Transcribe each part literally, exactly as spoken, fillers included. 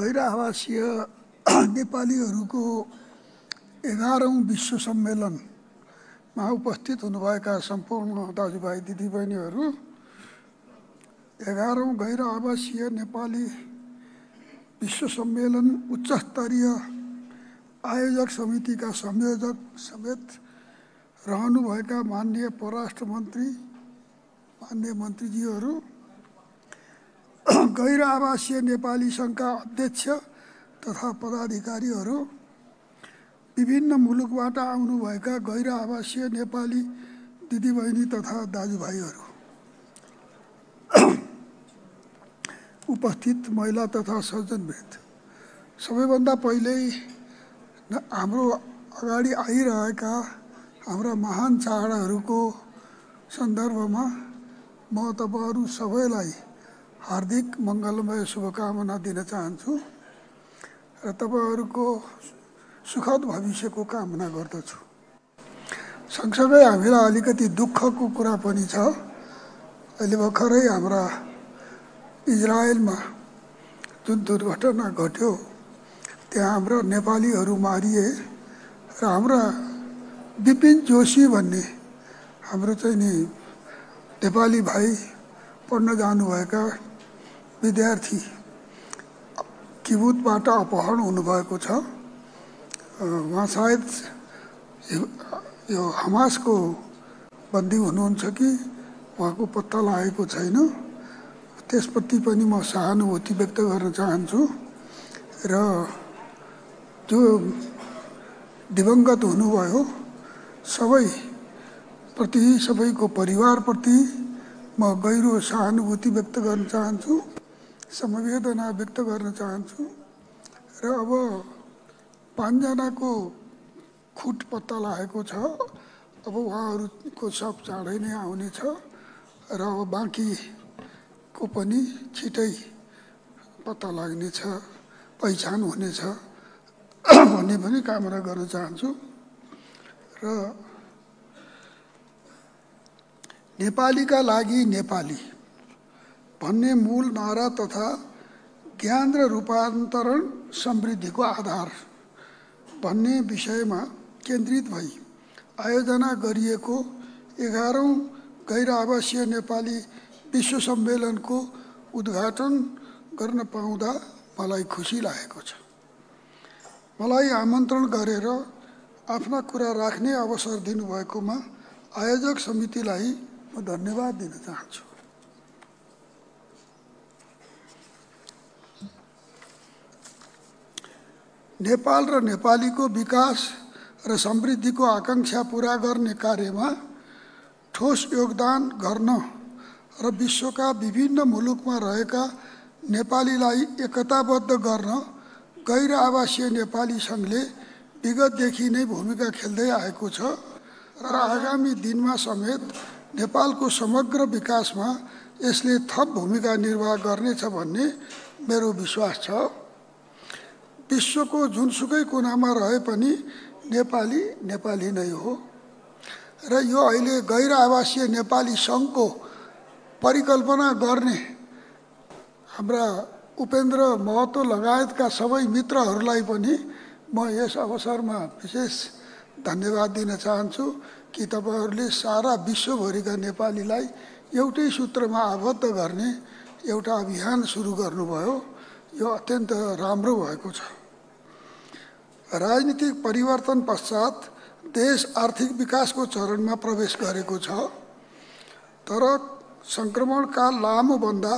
गैरआवासीय नेपालीहरूको एघारौं विश्व सम्मेलनमा उपस्थित हुनुभएका सम्पूर्ण दाजुभाइ दिदीबहिनीहरू, एघारौं गैरआवासीय नेपाली विश्व सम्मेलन उच्चस्तरीय आयोजक समितिका संयोजक समेत रहनुभएका माननीय परराष्ट्र मन्त्री माननीय मन्त्रीजीहरू, गैर आवासीय नेपाली संघका अध्यक्ष तथा पदाधिकारीहरू, विभिन्न मुलुकबाट आउनुभएका गैर आवासीय नेपाली दिदीबहिनी तथा दाजुभाइहरू, उपस्थित महिला तथा सज्जनवृन्द, सबैभन्दा पहिले हाम्रो अगाडि आइरहेका हाम्रा महान चाडहरूको सन्दर्भमा म तपाईहरू सबैलाई हार्दिक मंगलमय शुभकामना दिन चाहन्छु र तपाईहरूको सुखद भविष्यको कामना गर्दछु। सँगसँगै हामीलाई अलिकति दुःखको कुरा पनि छ। अहिले भर्खरै हाम्रा इजरायलमा जुन दुर्घटना घट्यो, त्यहाँ हाम्रा नेपालीहरू मारिए र हाम्रा विपिन जोशी भन्ने हाम्रो चाहिँ नि नेपाली भाइ पढ्न जानुभएका विद्यार्थी किबुतबाट अपहरण हुनुभएको छ। उहाँ सायद यो हमासको बन्दी हुनुहुन्छ कि उहाँको पत्ता लागेको छैन। त्यसप्रति पनि म सहानुभूति व्यक्त गर्न चाहन्छु र जो दिवंगत हुनुभयो सबैप्रति, सबैको परिवारप्रति म गहिरो सहानुभूति व्यक्त गर्न चाहन्छु, समवेदना व्यक्त गर्न चाहन्छु। र अब पाँचजनाको खुट पत्ता लागेको छ, अब उहाँहरूको सब चाँडै नै आउने छ र अब बाँकीको पनि छिटै पत्ता लाग्नेछ, पहिचान हुनेछ भन्ने पनि कामना गर्न चाहन्छु। र नेपालीका लागि नेपाली भन्ने मूल नारा तथा ज्ञान र रूपान्तरण समृद्धिको आधार भन्ने विषयमा केन्द्रित भई आयोजना गरिएको एघारौं गैरआवासीय नेपाली विश्व सम्मेलनको उद्घाटन गर्न पाउँदा मलाई खुसी लागेको छ। मलाई आमन्त्रण गरेर आफ्ना कुरा राख्ने अवसर दिनुभएकोमा आयोजक समितिलाई म धन्यवाद दिन चाहन्छु। नेपाल र नेपालीको विकास र समृद्धिको आकांक्षा पूरा गर्ने कार्यमा ठोस योगदान गर्न र विश्वका विभिन्न मुलुकमा रहेका नेपालीलाई एकताबद्ध गर्न गैर आवासीय नेपाली संघले विगतदेखि नै भूमिका खेल्दै आएको छ र आगामी दिनमा समेत नेपालको समग्र विकासमा यसले थप भूमिका निर्वाह गर्नेछ भन्ने मेरो विश्वास छ। विश्वको जुनसुकै कुनामा रहे पनि नेपाली नेपाली नै हो र यो अहिले गैर आवासीय नेपाली सङ्घको परिकल्पना गर्ने हाम्रा उपेन्द्र महतो लगायतका सबै मित्रहरूलाई पनि म यस अवसरमा विशेष धन्यवाद दिन चाहन्छु कि तपाईहरूले सारा विश्वभरिका नेपालीलाई एउटै सूत्रमा आबद्ध गर्ने एउटा अभियान सुरु गर्नुभयो। यो अत्यन्त राम्रो भएको छ। राजनीतिक परिवर्तन पश्चात देश आर्थिक विकासको चरणमा प्रवेश गरेको छ, तर सङ्क्रमणका लामो भन्दा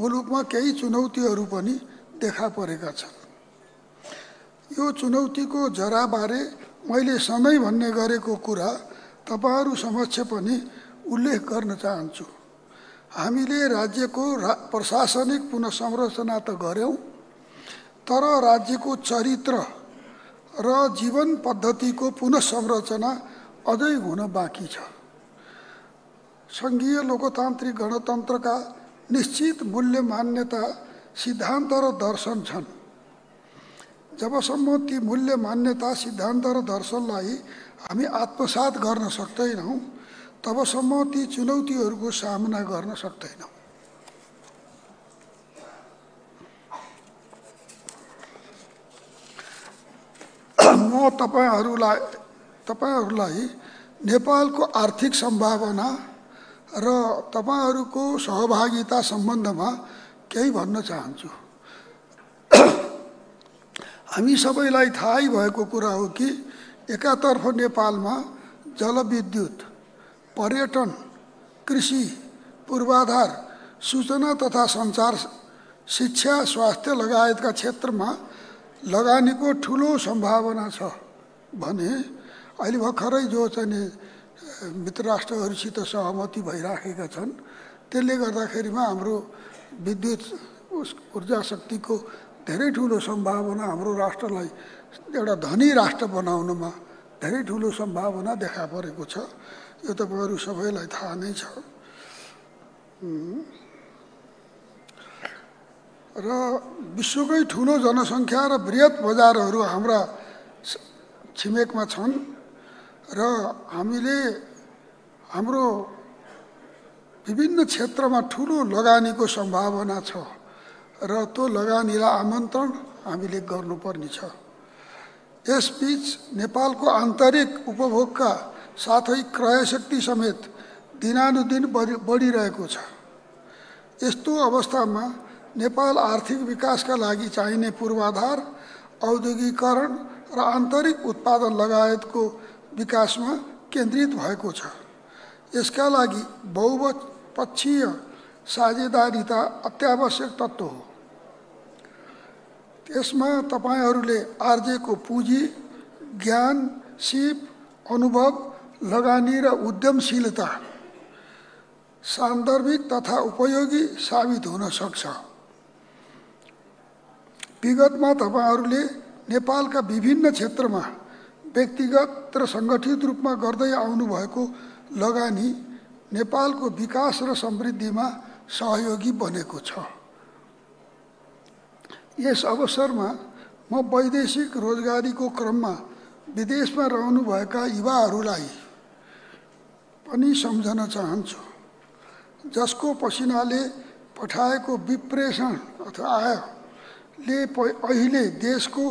मुलुकमा केही चुनौतीहरू पनि देखा परेका छन्। यो चुनौतीको जराबारे मैले सधैँ भन्ने गरेको कुरा तपाईहरू समक्ष पनि उल्लेख गर्न चाहन्छु। हामीले राज्यको रा प्रशासनिक पुनर्संरचना त गर्यौँ, तर राज्यको चरित्र र जीवन पद्धतिको पुनर्संरचना अझै हुन बाँकी छ। सङ्घीय लोकतान्त्रिक गणतन्त्रका निश्चित मूल्य, मान्यता, सिद्धान्त र दर्शन छन्। जबसम्म ती मूल्य, मान्यता, सिद्धान्त र दर्शनलाई हामी आत्मसात गर्न सक्दैनौँ, तबसम्म ती चुनौतीहरूको सामना गर्न सक्दैनौँ। म तपाईहरुलाई तपाईहरुलाई नेपालको आर्थिक सम्भावना र तपाईहरुको सहभागिता सम्बन्धमा केही भन्न चाहन्छु। हामी सबैलाई थाहै भएको कुरा हो कि एकातर्फ नेपालमा जलविद्युत, पर्यटन, कृषि, पूर्वाधार, सूचना तथा संचार, शिक्षा, स्वास्थ्य लगायतका क्षेत्रमा लगानीको ठूलो सम्भावना छ भने अहिले भर्खरै जो चाहिँ मित्र राष्ट्रहरूसित सहमति भइराखेका छन् त्यसले गर्दाखेरिमा हाम्रो विद्युत ऊर्जा शक्तिको धेरै ठूलो सम्भावना, हाम्रो राष्ट्रलाई एउटा धनी राष्ट्र बनाउनमा धेरै ठूलो सम्भावना देखा परेको छ। यो तपाईहरु सबैलाई थाहा नै छ। र विश्वकै ठूलो जनसंख्या र बृहत बजारहरू हाम्रा छिमेकमा छन् र हामीले हाम्रो विभिन्न क्षेत्रमा ठूलो लगानीको सम्भावना छ र त्यो लगानीलाई आमन्त्रण हामीले गर्नुपर्ने छ। यसबीच नेपालको आन्तरिक उपभोगका साथै क्रयशक्ति समेत दिनानुदिन बढिरहेको छ। यस्तो अवस्थामा नेपाल आर्थिक विकासका लागि चाहिने पूर्वाधार, औद्योगिकरण र आन्तरिक उत्पादन लगायतको विकासमा केन्द्रित भएको छ। यसका लागि बहुपक्षीय साझेदारीता अत्यावश्यक तत्व हो। त्यसमा तपाईहरुले आर्जेको पुँजी, ज्ञान, सिप, अनुभव, लगानी र उद्यमशीलता सान्दर्भिक तथा उपयोगी साबित हुन सक्छ। विगतमा तपाईहरुले नेपालका विभिन्न क्षेत्रमा व्यक्तिगत र संगठित रूपमा गर्दै आउनु भएको लगानी नेपालको विकास र समृद्धिमा सहयोगी बनेको छ। यस अवसरमा म वैदेशिक रोजगारीको क्रममा विदेशमा रहनुभएका युवाहरूलाई पनि सम्झन चाहन्छु, जसको पसिनाले पठाएको विप्रेषण अथवा आयले अहिले देशको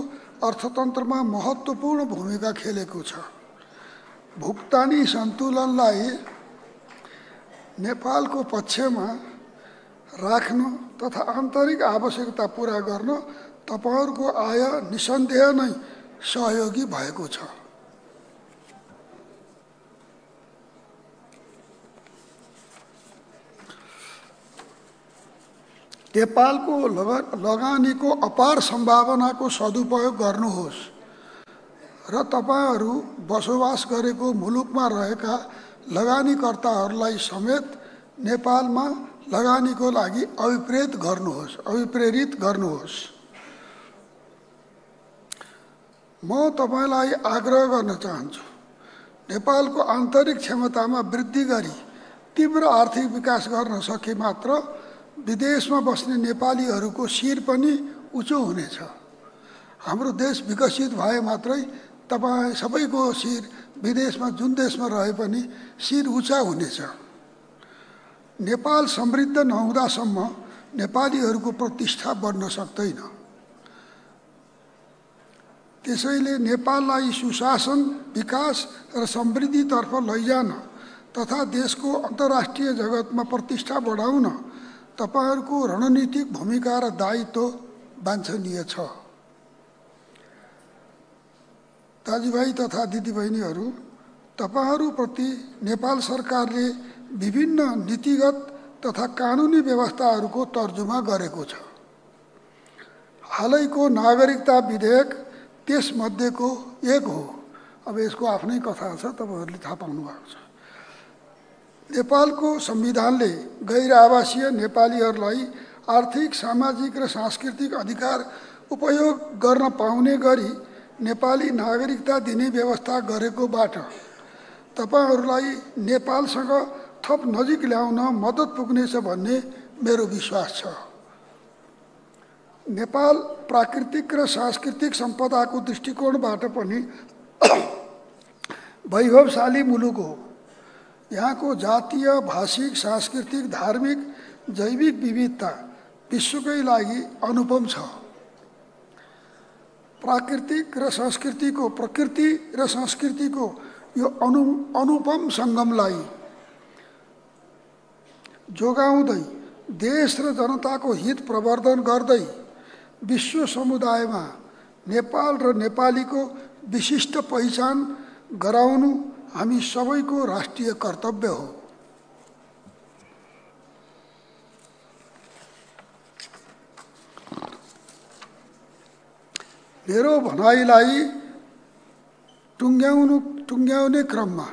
अर्थतन्त्रमा महत्त्वपूर्ण भूमिका खेलेको छ। भुक्तानी सन्तुलनलाई नेपालको पक्षमा राख्न तथा आन्तरिक आवश्यकता पूरा गर्न तपाईहरुको आय निसन्देह नै सहयोगी भएको छ। नेपालको लगानीको अपार सम्भावनाको सदुपयोग गर्नुहोस् र तपाईहरु बसोबास गरेको मुलुकमा रहेका लगानीकर्ताहरूलाई समेत नेपालमा लगानीको लागि अभिप्रेरित गर्नुहोस् अभिप्रेरित गर्नुहोस्। म तपाईलाई आग्रह गर्न चाहन्छु, नेपालको आन्तरिक क्षमतामा वृद्धि गरी तीव्र आर्थिक विकास गर्न सके मात्र विदेशमा बस्ने नेपालीहरूको शिर पनि उच्च हुनेछ। हाम्रो देश विकसित भए मात्रै तपाईं सबैको शिर विदेशमा जुन देशमा रहे पनि शिर उच्च हुनेछ। नेपाल समृद्ध नहुँदासम्म नेपालीहरूको प्रतिष्ठा बढ्न सक्दैन। त्यसैले नेपाललाई सुशासन, विकास र समृद्धितर्फ लैजान तथा देशको अन्तर्राष्ट्रिय जगतमा प्रतिष्ठा बढाउन तपाईहरुको रणनीतिक भूमिका र दायित्व वाञ्छनीय छ। दाजुभाइ तथा दिदीबहिनीहरु, तपाईहरुप्रति नेपाल सरकारले विभिन्न नीतिगत तथा कानुनी व्यवस्थाहरुको तर्जुमा गरेको छ। हालैको नागरिकता विधेयक त्यसमध्येको एक हो। अब यसको आफ्नै कथा छ, तपाईहरुले थाहा पाउनु भएको छ। नेपालको संविधानले गैर आवासीय नेपालीहरूलाई आर्थिक, सामाजिक र सांस्कृतिक अधिकार उपयोग गर्न पाउने गरी नेपाली नागरिकता दिने व्यवस्था गरेकोबाट तपाईहरूलाई नेपालसँग थप नजिक ल्याउन मद्दत पुग्नेछ भन्ने मेरो विश्वास छ। नेपाल प्राकृतिक र सांस्कृतिक सम्पदाको दृष्टिकोणबाट पनि वैभवशाली मुलुक हो। यहाँको जातीय, भाषिक, सांस्कृतिक, धार्मिक, जैविक विविधता विश्वकै लागि अनुपम छ। प्राकृतिक र संस्कृतिको प्रकृति र संस्कृतिको यो अनु अनुपम संगमलाई जोगाउँदै देश र जनताको हित प्रवर्धन गर्दै विश्व समुदायमा नेपाल र नेपालीको विशिष्ट पहिचान गराउनु हामी सबैको राष्ट्रिय कर्तव्य हो। मेरो भनाईलाई टुंग्याउनु टुंग्याउने क्रममा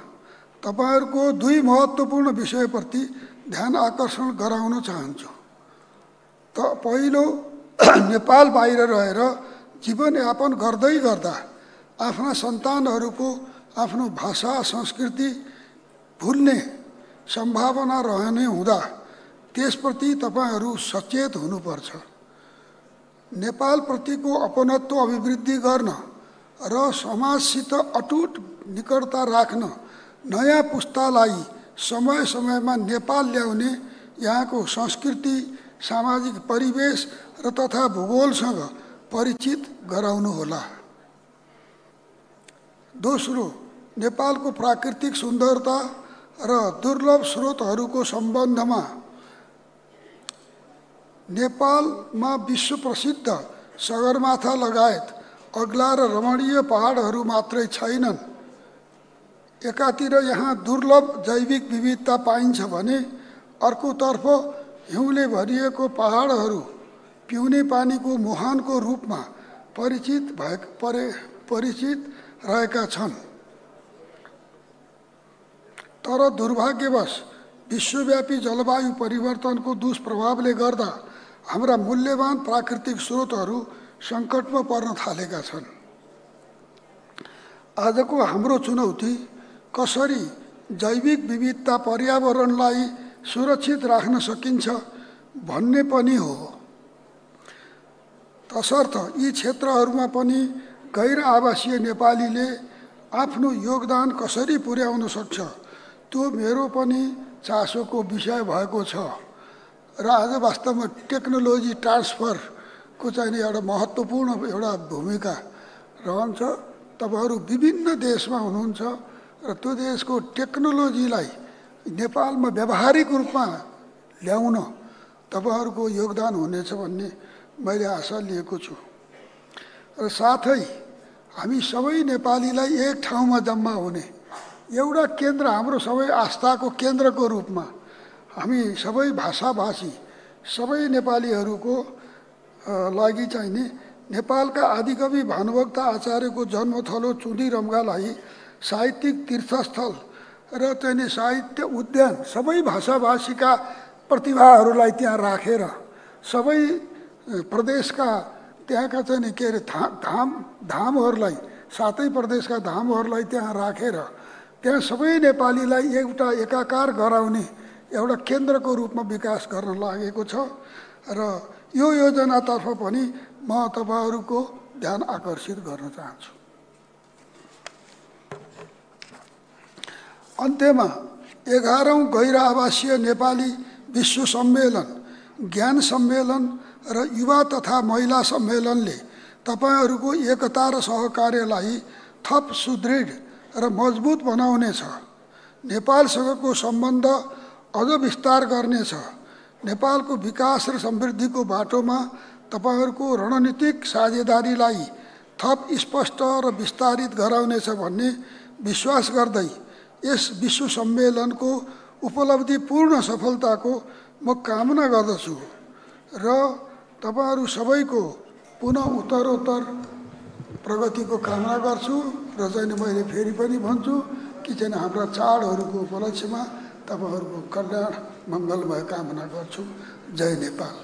तपाईहरुको दुई महत्त्वपूर्ण विषयप्रति ध्यान आकर्षण गराउन चाहन्छु। त पहिलो, नेपाल बाहिर रहेर जीवनयापन गर्दै गर्दा आफ्ना सन्तानहरुको आफ्नो भाषा संस्कृति भुल्ने सम्भावना रहने हुँदा त्यसप्रति तपाईहरु सचेत हुनुपर्छ। नेपाल प्रतिको अपनत्व अभिवृद्धि गर्न र समाजसित अटुट निकटता राख्न नयाँ पुस्तालाई समय समयमा नेपाल ल्याउने यहाँको संस्कृति सामाजिक परिवेश र तथा भूगोलसँग परिचित गराउनु होला। दोस्रो, नेपालको प्राकृतिक सुन्दरता र दुर्लभ स्रोतहरूको सम्बन्धमा नेपालमा विश्व प्रसिद्ध सगरमाथा लगायत अग्ला र रमणीय पहाडहरू मात्रै छैनन्, एकातिर यहाँ दुर्लभ जैविक विविधता पाइन्छ भने अर्कोतर्फ हिउँले भरिएको पहाडहरू पिउने पानीको मुहानको रूपमा परिचित भएको परे परिचित रहेका छन्। तर दुर्भाग्यवश विश्वव्यापी जलवायु परिवर्तनको दुष्प्रभावले गर्दा हाम्रा मूल्यवान प्राकृतिक स्रोतहरू संकटमा पर्न थालेका छन्। आजको हाम्रो चुनौती कसरी जैविक विविधता पर्यावरणलाई सुरक्षित राख्न सकिन्छ भन्ने पनि हो। तसर्थ यी क्षेत्रहरूमा पनि गैर आवासीय नेपालीले आफ्नो योगदान कसरी पुर्याउन सक्छ त्यो मेरो पनि चासोको विषय भएको छ। र आज वास्तवमा टेक्नोलोजी ट्रान्सफरको चाहिँ एउटा महत्त्वपूर्ण एउटा भूमिका रहन्छ। तपाईहरू विभिन्न देशमा हुनुहुन्छ र त्यो देशको टेक्नोलोजीलाई नेपालमा व्यावहारिक रूपमा ल्याउन तपाईहरूको योगदान हुनेछ भन्ने मैले आशा लिएको छु। र साथै हामी सबै नेपालीलाई एक ठाउँमा जम्मा हुने एउटा केन्द्र, हाम्रो सबै आस्थाको केन्द्रको रूपमा हामी सबै भाषाभाषी सबै नेपालीहरूको लागि चाहिने नेपालका आदिकवि भानुभक्त आचार्यको जन्मथलो चुँदी रम्गालाई साहित्यिक तीर्थस्थल र चाहिँ साहित्य उद्यान सबै भाषाभाषीका प्रतिभाहरूलाई त्यहाँ राखेर सबै प्रदेशका त्यहाँका चाहिँ के अरे धाम धामहरूलाई सातै प्रदेशका धामहरूलाई त्यहाँ राखेर त्यहाँ सबै नेपालीलाई एउटा एकाकार गराउने एउटा केन्द्रको रूपमा विकास गर्न लागेको छ। र यो योजनातर्फ पनि म तपाईहरूको ध्यान आकर्षित गर्न चाहन्छु। अन्त्यमा एघारौँ गैर आवासीय नेपाली विश्व सम्मेलन, ज्ञान सम्मेलन र युवा तथा महिला सम्मेलनले तपाईहरूको एकता र सहकार्यलाई थप सुदृढ र मजबुत बनाउनेछ, नेपालसँगको सम्बन्ध अझ विस्तार गर्नेछ। नेपालको विकास र समृद्धिको बाटोमा तपाईहरूको रणनीतिक साझेदारीलाई थप स्पष्ट र विस्तारित गराउनेछ भन्ने विश्वास गर्दै यस विश्व सम्मेलनको उपलब्धिपूर्ण सफलताको म कामना गर्दछु र तपाईहरू सबैको पुनः उत्तरोत्तर प्रगतिको कामना गर्छु। र चाहिँ मैले फेरि पनि भन्छु कि चाहिँ हाम्रा चाडहरूको उपलक्ष्यमा तपाईहरूको कल्याण मङ्गलमय कामना गर्छु। जय नेपाल।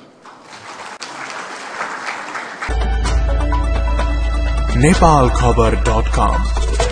नेपाल खबर डट कम